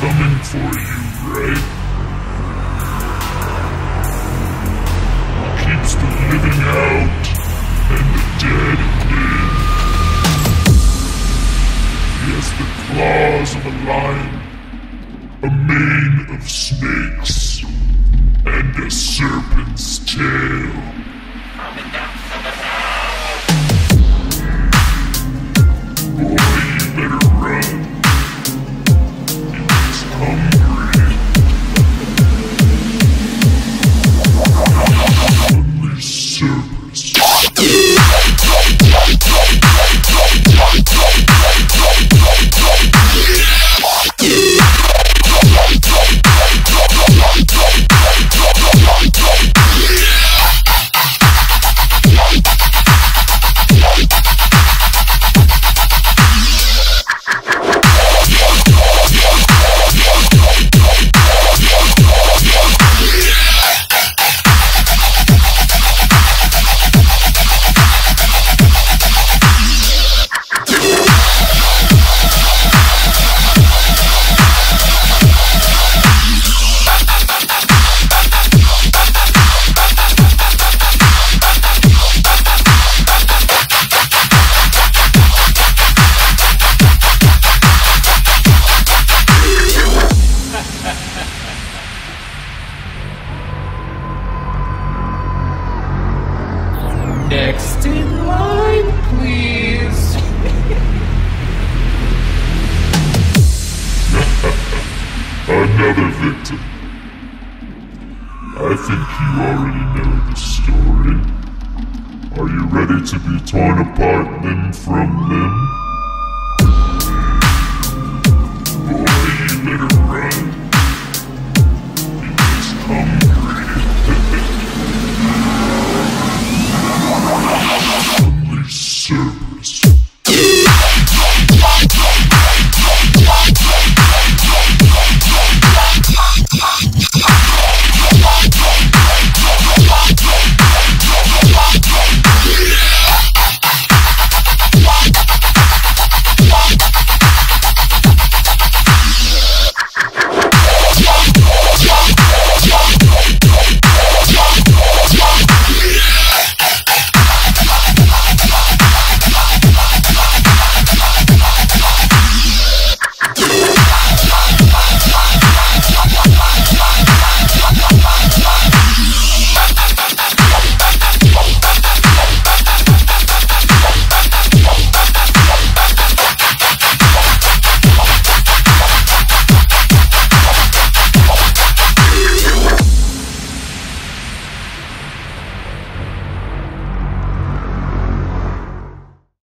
coming for you, right? He keeps the living out and the dead in. He has the claws of a lion, a mane of snakes, and a serpent's tail. Next in line, please. Another victim. I think you already know the story. Are you ready to be torn apart limb from limb?